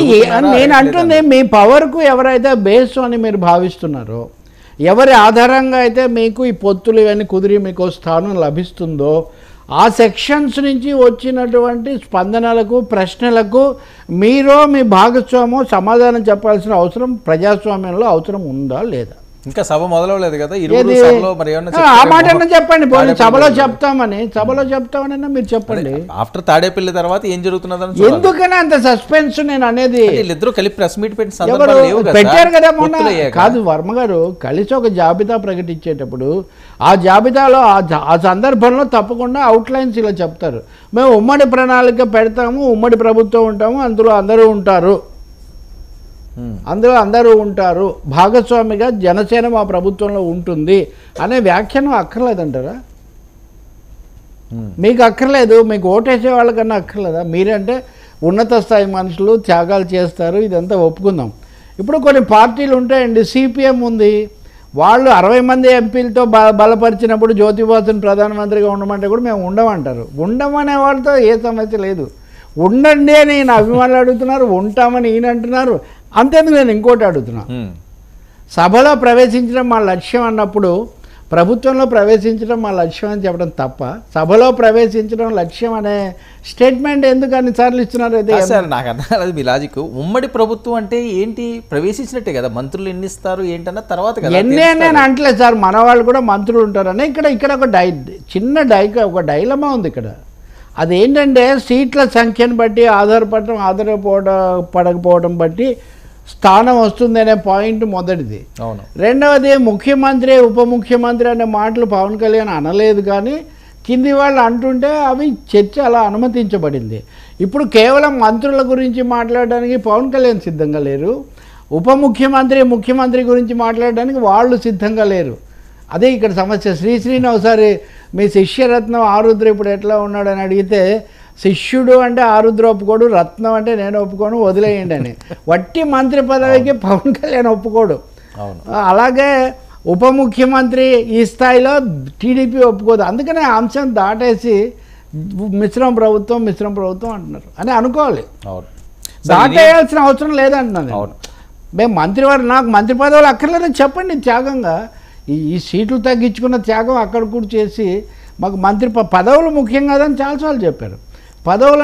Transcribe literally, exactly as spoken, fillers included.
అంటే నేను అంటుంది మీ పవర్కు ఎవరైతే బేస్ అని మీరు భావిస్తున్నారో, ఎవరి ఆధారంగా అయితే మీకు ఈ పొత్తులు ఇవన్నీ కుదిరి మీకు స్థానం లభిస్తుందో ఆ సెక్షన్స్ నుంచి వచ్చినటువంటి స్పందనలకు ప్రశ్నలకు మీరు మీ భాగస్వామ్యం సమాధానం చెప్పాల్సిన అవసరం ప్రజాస్వామ్యంలో అవసరం ఉందా లేదా? ఇంకా సభ మొదలవలేదు కదా, ఇరువురు సభలో మరి ఏమన్నా ఆ మాటన్నా చెప్పండి. పోనీ సభలో చెప్తామని సభలో చెప్తామని మీరు చెప్పండి. ఆఫ్టర్ తాడేపల్లి తర్వాత ఏం జరుగుతున్నదని ఎందుకనే అంత సస్పెన్స్ నేను అనేది. వీళ్ళిద్దరూ కలిసి ప్రెస్ మీట్ పెట్టిన సందర్భాలు లేవు కదా, పెట్టారు కదా మొన్న. కాదు వర్మ గారు, కలిసి ఒక జాబితా ప్రకటించేటప్పుడు ఆ జాబితాలో ఆ సందర్భంలో తప్పకుండా అవుట్ లైన్స్ ఇలా చెప్తారు, మేము ఉమ్మడి ప్రణాళిక పెడతాము, ఉమ్మడి ప్రభుత్వం ఉంటాము, అందులో అందరూ ఉంటారు, అందులో అందరూ ఉంటారు, భాగస్వామిగా జనసేన మా ప్రభుత్వంలో ఉంటుంది అనే వ్యాఖ్యానం అక్కర్లేదంటారా? మీకు అక్కర్లేదు, మీకు ఓటేసే వాళ్ళకన్నా అక్కర్లేదా? మీరంటే ఉన్నత స్థాయి మనుషులు త్యాగాలు చేస్తారు, ఇదంతా ఒప్పుకుందాం. ఇప్పుడు కొన్ని పార్టీలు ఉంటాయండి, సిపిఎం ఉంది, వాళ్ళు అరవై మంది ఎంపీలతో బ బలపరిచినప్పుడు జ్యోతిబాసుని ప్రధానమంత్రిగా ఉండమంటే కూడా మేము ఉండమంటారు. ఉండమనే వాళ్ళతో ఏ సమస్య లేదు, ఉండండి అని ఈయన అభిమానులు అడుగుతున్నారు, ఉంటామని ఈయన అంటున్నారు. అంతేందుకు నేను ఇంకోటి అడుగుతున్నా, సభలో ప్రవేశించడం మా లక్ష్యం అన్నప్పుడు ప్రభుత్వంలో ప్రవేశించడం మా లక్ష్యం అని చెప్పడం తప్ప సభలో ప్రవేశించడం లక్ష్యం అనే స్టేట్మెంట్ ఎందుకు అన్నిసార్లు ఇస్తున్నారు? అయితే సార్ నాకు అర్థం కాలేదు మీ లాజిక్. ఉమ్మడి ప్రభుత్వం అంటే ఏంటి? ప్రవేశించినట్టే కదా, మంత్రులు ఎన్ని ఇస్తారు ఏంటన్న తర్వాత కదా. ఎన్నే నేను అంటలేదు సార్, మన వాళ్ళు కూడా మంత్రులు ఉంటారని. ఇక్కడ ఇక్కడ ఒక డై చిన్న డై ఒక డైలమా ఉంది ఇక్కడ. అదేంటంటే సీట్ల సంఖ్యను బట్టి ఆధారపడటం ఆధారపడ పడకపోవడం బట్టి స్థానం వస్తుంది అనే పాయింట్ మొదటిది. రెండవది, ముఖ్యమంత్రి ఉప ముఖ్యమంత్రి అనే మాటలు పవన్ కళ్యాణ్ అనలేదు, కానీ కింది వాళ్ళు అంటుంటే అవి చర్చ అలా అనుమతించబడింది. ఇప్పుడు కేవలం మంత్రుల గురించి మాట్లాడడానికి పవన్ కళ్యాణ్ సిద్ధంగా లేరు, ఉప ముఖ్యమంత్రి ముఖ్యమంత్రి గురించి మాట్లాడడానికి వాళ్ళు సిద్ధంగా లేరు. అదే ఇక్కడ సమస్య. శ్రీశ్రీని ఒకసారి మీ శిష్యరత్నం ఆరుద్ర ఇప్పుడు ఎట్లా ఉన్నాడు అని అడిగితే, శిష్యుడు అంటే ఆరుద్ర ఒప్పుకోడు, రత్నం అంటే నేను ఒప్పుకోను, వదిలేయండి అని. వట్టి మంత్రి పదవికి పవన్ కళ్యాణ్ ఒప్పుకోడు. అలాగే ఉప ముఖ్యమంత్రి ఈ స్థాయిలో టీడీపీ ఒప్పుకోదు. అందుకనే అంశం దాటేసి మిశ్రమ ప్రభుత్వం మిశ్రమ ప్రభుత్వం అంటున్నారు అని అనుకోవాలి. దాటేయాల్సిన అవసరం లేదంటున్నాను. అవును, మేము మంత్రివారు నాకు మంత్రి పదవులు అక్కర్లేదని చెప్పండి త్యాగంగా. ఈ ఈ సీట్లు తగ్గించుకున్న త్యాగం అక్కడ కూడా చేసి మాకు మంత్రి పదవులు ముఖ్యం కాదని చాలాసార్లు చెప్పారు. పదవులు